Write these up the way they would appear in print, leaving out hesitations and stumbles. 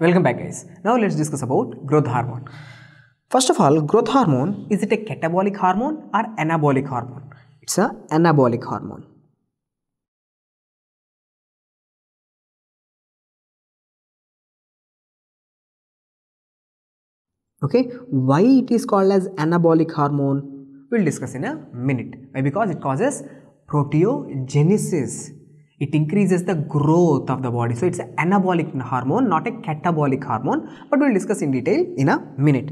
Welcome back, guys. Now let's discuss about growth hormone. First of all, growth hormone, is it a catabolic hormone or anabolic hormone? It's an anabolic hormone. Okay, why it is called as anabolic hormone? We'll discuss in a minute. Why? Because it causes proteogenesis. It increases the growth of the body. So it's an anabolic hormone, not a catabolic hormone. But we'll discuss in detail in a minute.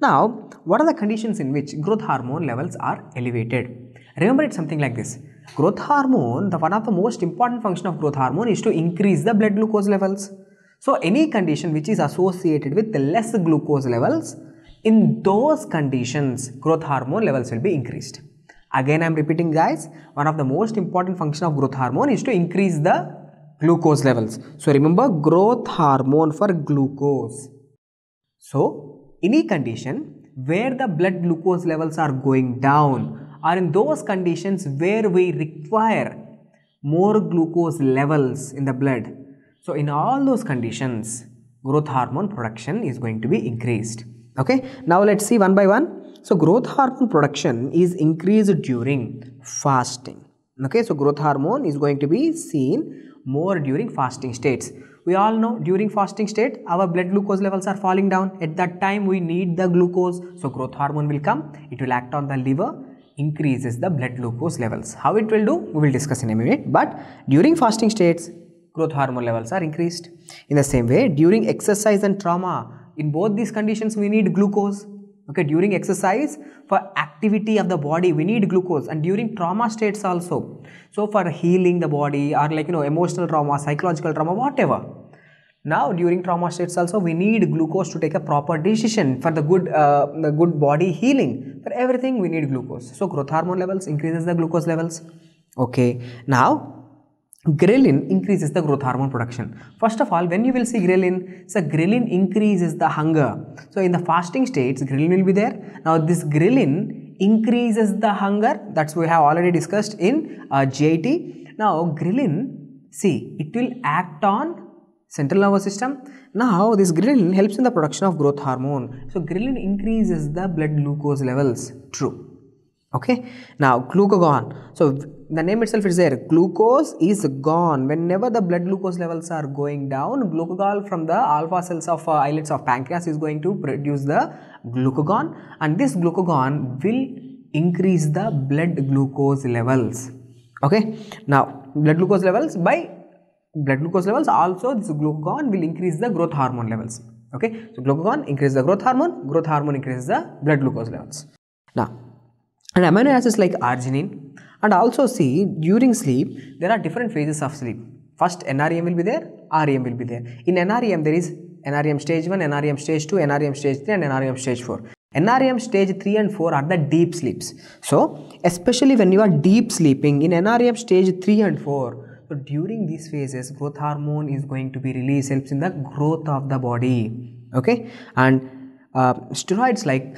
Now, what are the conditions in which growth hormone levels are elevated? Remember, it's something like this. Growth hormone, the one of the most important function of growth hormone is to increase the blood glucose levels. So any condition which is associated with less glucose levels, in those conditions, growth hormone levels will be increased. Again, I am repeating, guys, one of the most important function of growth hormone is to increase the glucose levels. So remember, growth hormone for glucose. So any condition where the blood glucose levels are going down, or in those conditions where we require more glucose levels in the blood. So in all those conditions, growth hormone production is going to be increased. Okay, now let's see one by one. So growth hormone production is increased during fasting. Okay, so growth hormone is going to be seen more during fasting states. We all know during fasting state, our blood glucose levels are falling down. At that time, we need the glucose. So growth hormone will come. It will act on the liver, increases the blood glucose levels. How it will do, we will discuss in a minute. But during fasting states, growth hormone levels are increased. In the same way, during exercise and trauma, in both these conditions, we need glucose. Okay, during exercise, for activity of the body, we need glucose, and during trauma states also. So for healing the body, or like, you know, emotional trauma, psychological trauma, whatever. Now during trauma states also, we need glucose to take a proper decision for the good body healing. For everything, we need glucose. So growth hormone levels increases the glucose levels. Okay, now ghrelin increases the growth hormone production. First of all, when you will see ghrelin, so ghrelin increases the hunger. So in the fasting states, ghrelin will be there. Now this ghrelin increases the hunger. That's we have already discussed in GIT. Now ghrelin, see, it will act on central nervous system. Now this ghrelin helps in the production of growth hormone. So ghrelin increases the blood glucose levels. True. Okay. Now glucagon. So the name itself is there. Glucose is gone. Whenever the blood glucose levels are going down, glucagon from the alpha cells of islets of pancreas is going to produce the glucagon, and this glucagon will increase the blood glucose levels. Okay. Now, blood glucose levels by blood glucose levels also, this glucagon will increase the growth hormone levels. Okay. So, glucagon increases the growth hormone increases the blood glucose levels. Now, and amino acids like arginine. And also see, during sleep, there are different phases of sleep. First, NREM will be there, REM will be there. In NREM, there is NREM stage 1, NREM stage 2, NREM stage 3 and NREM stage 4. NREM stage 3 and 4 are the deep sleeps. So, especially when you are deep sleeping in NREM stage 3 and 4, so during these phases, growth hormone is going to be released, helps in the growth of the body. Okay, and steroids like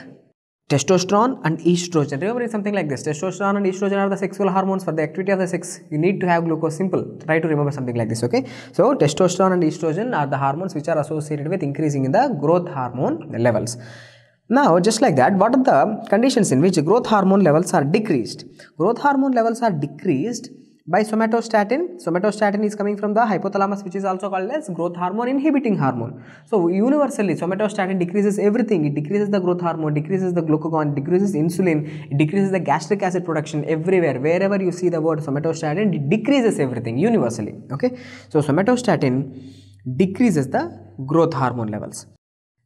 testosterone and estrogen. Remember, it's something like this. Testosterone and estrogen are the sexual hormones. For the activity of the sex, you need to have glucose. Simple. Try to remember something like this, okay? So, testosterone and estrogen are the hormones which are associated with increasing in the growth hormone levels. Now, just like that, what are the conditions in which growth hormone levels are decreased? Growth hormone levels are decreased by somatostatin. Somatostatin is coming from the hypothalamus, which is also called as growth hormone inhibiting hormone. So universally, somatostatin decreases everything. It decreases the growth hormone, decreases the glucagon, decreases insulin, it decreases the gastric acid production everywhere. Wherever you see the word somatostatin, it decreases everything universally. Okay. So somatostatin decreases the growth hormone levels.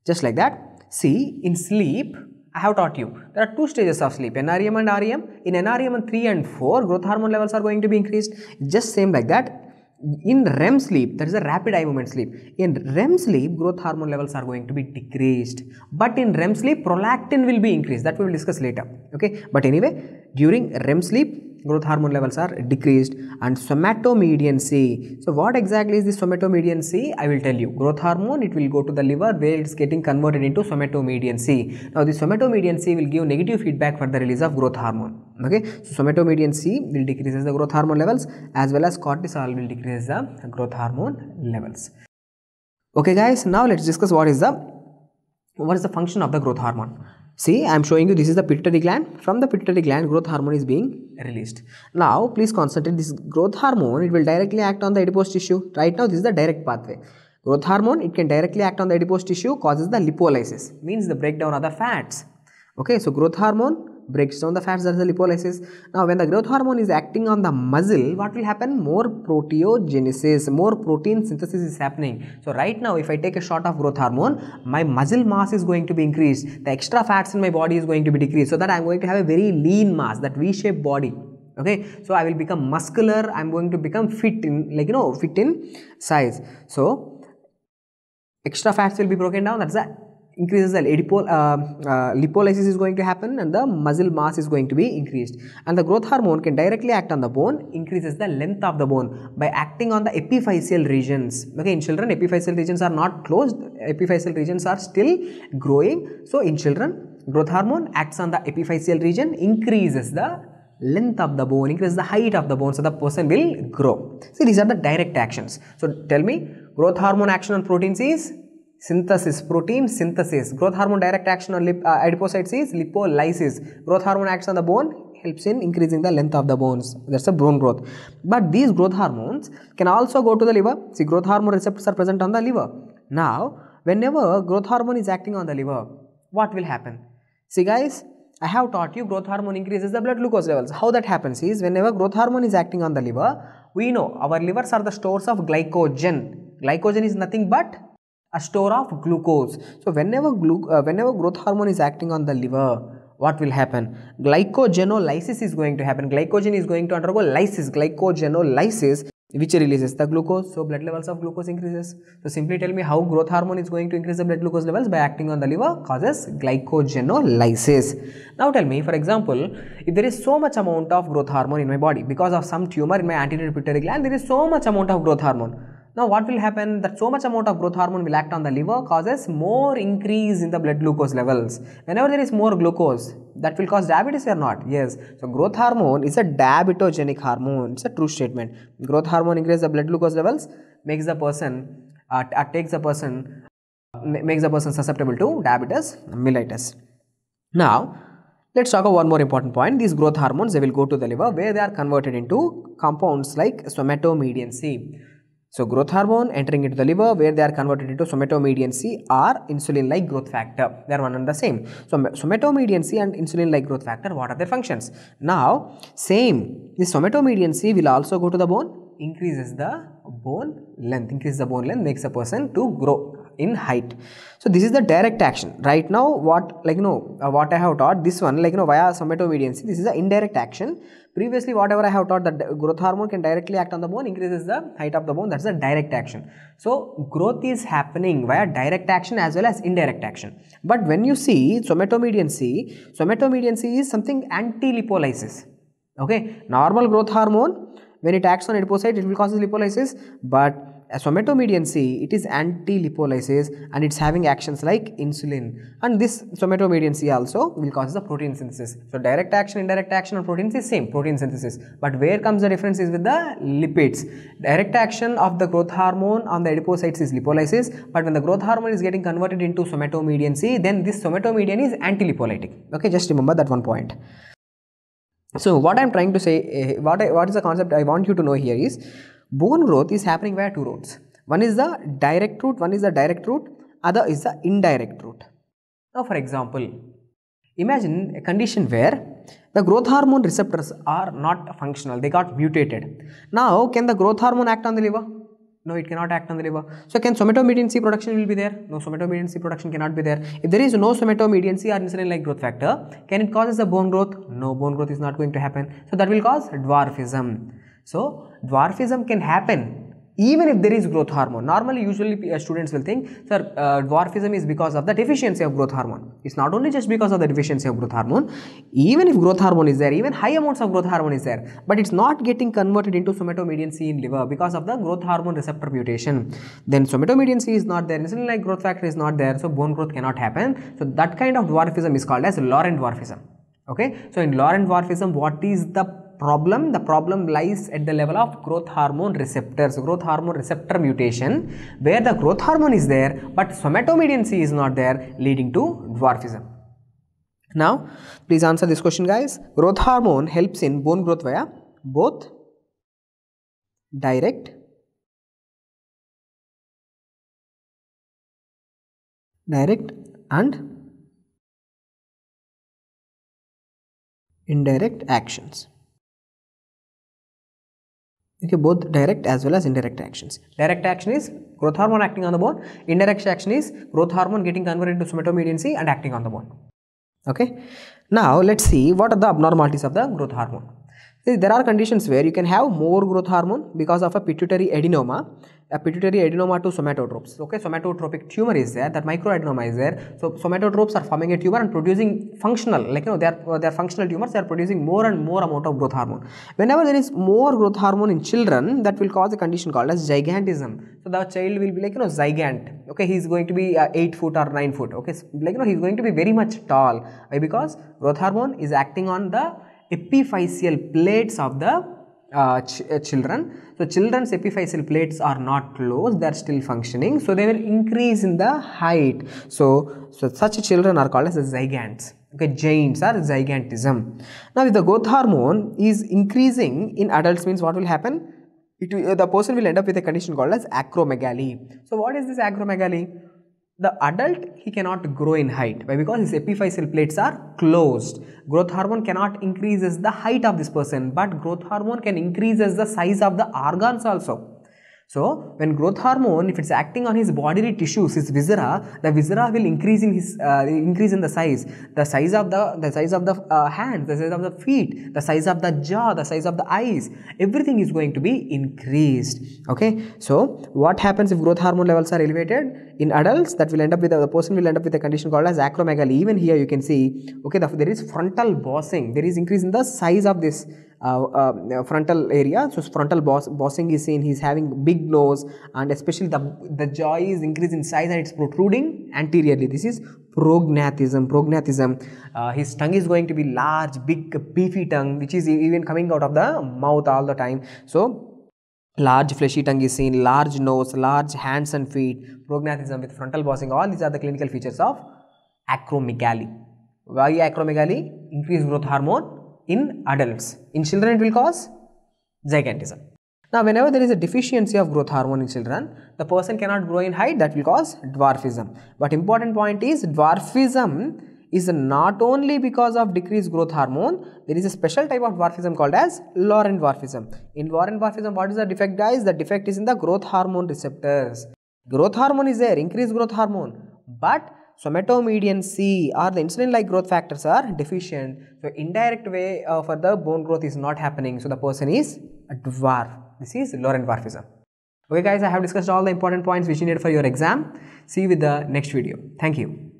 Just like that. See, in sleep, I have taught you, there are two stages of sleep, NREM and REM. In NREM 3 and 4, growth hormone levels are going to be increased. Just same like that. In REM sleep, that is a rapid eye movement sleep. In REM sleep, growth hormone levels are going to be decreased. But in REM sleep, prolactin will be increased. That we will discuss later. Okay. But anyway, during REM sleep, growth hormone levels are decreased. And somatomedin C. So what exactly is this somatomedin C? I will tell you. Growth hormone, it will go to the liver where it's getting converted into somatomedin C. Now this somatomedin C will give negative feedback for the release of growth hormone. Okay, so somatomedin C will decrease the growth hormone levels, as well as cortisol will decrease the growth hormone levels. Okay guys, now let's discuss what is the function of the growth hormone. See, I am showing you this is the pituitary gland. From the pituitary gland, growth hormone is being released. Now, please concentrate, this growth hormone, it will directly act on the adipose tissue. Right now, this is the direct pathway. Growth hormone, it can directly act on the adipose tissue, causes the lipolysis, means the breakdown of the fats. Okay, so growth hormone breaks down the fats, that is the lipolysis. Now, when the growth hormone is acting on the muscle, what will happen? More proteogenesis, more protein synthesis is happening. So, right now, if I take a shot of growth hormone, my muscle mass is going to be increased. The extra fats in my body is going to be decreased, so that I am going to have a very lean mass, that V-shaped body. Okay, so I will become muscular, I am going to become fit in, fit in size. So, extra fats will be broken down, that's the increases the lipolysis is going to happen and the muscle mass is going to be increased. And the growth hormone can directly act on the bone, increases the length of the bone by acting on the epiphyseal regions. Okay, in children, epiphyseal regions are not closed, epiphyseal regions are still growing. So, in children, growth hormone acts on the epiphyseal region, increases the length of the bone, increases the height of the bone, so the person will grow. See, these are the direct actions. So, tell me, growth hormone action on proteins is synthesis, protein synthesis. Growth hormone direct action on adipocytes is lipolysis. Growth hormone acts on the bone, helps in increasing the length of the bones. That's a bone growth. But these growth hormones can also go to the liver. See, growth hormone receptors are present on the liver. Now, whenever growth hormone is acting on the liver, what will happen? See guys, I have taught you growth hormone increases the blood glucose levels. How that happens is, whenever growth hormone is acting on the liver, we know our livers are the stores of glycogen. Glycogen is nothing but a store of glucose. So, whenever growth hormone is acting on the liver, what will happen? Glycogenolysis is going to happen. Glycogen is going to undergo lysis, glycogenolysis, which releases the glucose. So, blood levels of glucose increases. So, simply tell me how growth hormone is going to increase the blood glucose levels by acting on the liver, causes glycogenolysis. Now, tell me, for example, if there is so much amount of growth hormone in my body, because of some tumor in my anterior pituitary gland, there is so much amount of growth hormone. Now, what will happen? That so much amount of growth hormone will act on the liver, causes more increase in the blood glucose levels. Whenever there is more glucose, that will cause diabetes or not? Yes. So, growth hormone is a diabetogenic hormone. It's a true statement. Growth hormone increases the blood glucose levels, makes the person susceptible to diabetes mellitus. Now, let's talk about one more important point. These growth hormones, they will go to the liver where they are converted into compounds like somatomedin C. So, growth hormone entering into the liver where they are converted into somatomedin C or insulin-like growth factor. They are one and the same. So, somatomedin C and insulin-like growth factor, what are their functions? Now, same, this somatomedin C will also go to the bone, increases the bone length, makes a person to grow in height. So, this is the direct action. Right now, what I have taught, this one, via somatomedin C, this is the indirect action. Previously, whatever I have taught, that growth hormone can directly act on the bone, increases the height of the bone, that's the direct action. So, growth is happening via direct action as well as indirect action. But when you see somatomedin C is something anti-lipolysis. Okay, normal growth hormone, when it acts on adipocyte, it will cause lipolysis, but somatomedin C, it is anti-lipolysis and it's having actions like insulin, and this somatomedin C also will cause the protein synthesis. So, direct action, indirect action on proteins is same, protein synthesis, but where comes the difference is with the lipids. Direct action of the growth hormone on the adipocytes is lipolysis, but when the growth hormone is getting converted into somatomedin C, then this somatomedin is anti-lipolytic. Okay, just remember that one point. So, what I am trying to say, what is the concept I want you to know here is, bone growth is happening via two routes. One is the direct route, other is the indirect route. Now, for example, imagine a condition where the growth hormone receptors are not functional, they got mutated. Now, can the growth hormone act on the liver? No, it cannot act on the liver. So, can somatomedin C production will be there? No, somatomedin C production cannot be there. If there is no somatomedin C or insulin-like growth factor, can it cause the bone growth? No, bone growth is not going to happen. So, that will cause dwarfism. So, dwarfism can happen even if there is growth hormone. Normally, usually students will think, sir, dwarfism is because of the deficiency of growth hormone. It's not only just because of the deficiency of growth hormone. Even if growth hormone is there, even high amounts of growth hormone is there, but it's not getting converted into somatomedin C in liver because of the growth hormone receptor mutation. Then somatomedin C is not there, insulin-like growth factor is not there, so bone growth cannot happen. So, that kind of dwarfism is called as Laron dwarfism. Okay, so in Laron dwarfism, what is the problem? The problem lies at the level of growth hormone receptors, growth hormone receptor mutation, where the growth hormone is there but somatomedin C is not there, leading to dwarfism. Now, please answer this question, guys. Growth hormone helps in bone growth via both direct, and indirect actions. Okay, both direct as well as indirect actions. Direct action is growth hormone acting on the bone. Indirect action is growth hormone getting converted into somatomedin C and acting on the bone. Okay. Now, let's see what are the abnormalities of the growth hormone. There are conditions where you can have more growth hormone because of a pituitary adenoma to somatotropes. Okay, somatotropic tumor is there, that microadenoma is there. So, somatotropes are forming a tumor and producing functional, like, you know, they are functional tumors, they are producing more and more amount of growth hormone. Whenever there is more growth hormone in children, that will cause a condition called as gigantism. So, the child will be like, you know, gigant. Okay, he is going to be 8 foot or 9 foot. Okay, so, like, you know, he is going to be very much tall. Why? Because growth hormone is acting on the epiphyseal plates of the children. So, children's epiphyseal plates are not closed, they are still functioning. So, they will increase in the height. So such children are called as gigants. Okay, giants are gigantism. Now, if the growth hormone is increasing in adults, means what will happen? The person will end up with a condition called as acromegaly. So, what is this acromegaly? The adult, he cannot grow in height. Why? Because his epiphyseal plates are closed. Growth hormone cannot increase as the height of this person, but growth hormone can increase as the size of the organs also. So, when growth hormone, if it's acting on his bodily tissues, his viscera, the viscera will increase in his the size. The size of the hands, the size of the feet, the size of the jaw, the size of the eyes. Everything is going to be increased. Okay. So, what happens if growth hormone levels are elevated? In adults, that will end up with the person will end up with a condition called as acromegaly. Even here you can see, okay, there is frontal bossing. There is increase in the size of this frontal area. So frontal bossing is seen. He is having big nose, and especially the jaw is increasing in size and it's protruding anteriorly. This is prognathism. His tongue is going to be large, big, beefy tongue, which is even coming out of the mouth all the time. So, large fleshy tongue is seen, large nose, large hands and feet, prognathism with frontal bossing. All these are the clinical features of acromegaly. Why acromegaly? Increased growth hormone in adults. In children, it will cause gigantism. Now, whenever there is a deficiency of growth hormone in children, the person cannot grow in height, that will cause dwarfism. But important point is, dwarfism is not only because of decreased growth hormone. There is a special type of dwarfism called as Laron dwarfism. In Laron dwarfism, what is the defect, guys? The defect is in the growth hormone receptors. Growth hormone is there, increased growth hormone, but somatomedin C or the insulin-like growth factors are deficient. So, indirect way for the bone growth is not happening. So, the person is a dwarf. This is Laron dwarfism. Okay, guys, I have discussed all the important points which you need for your exam. See you with the next video. Thank you.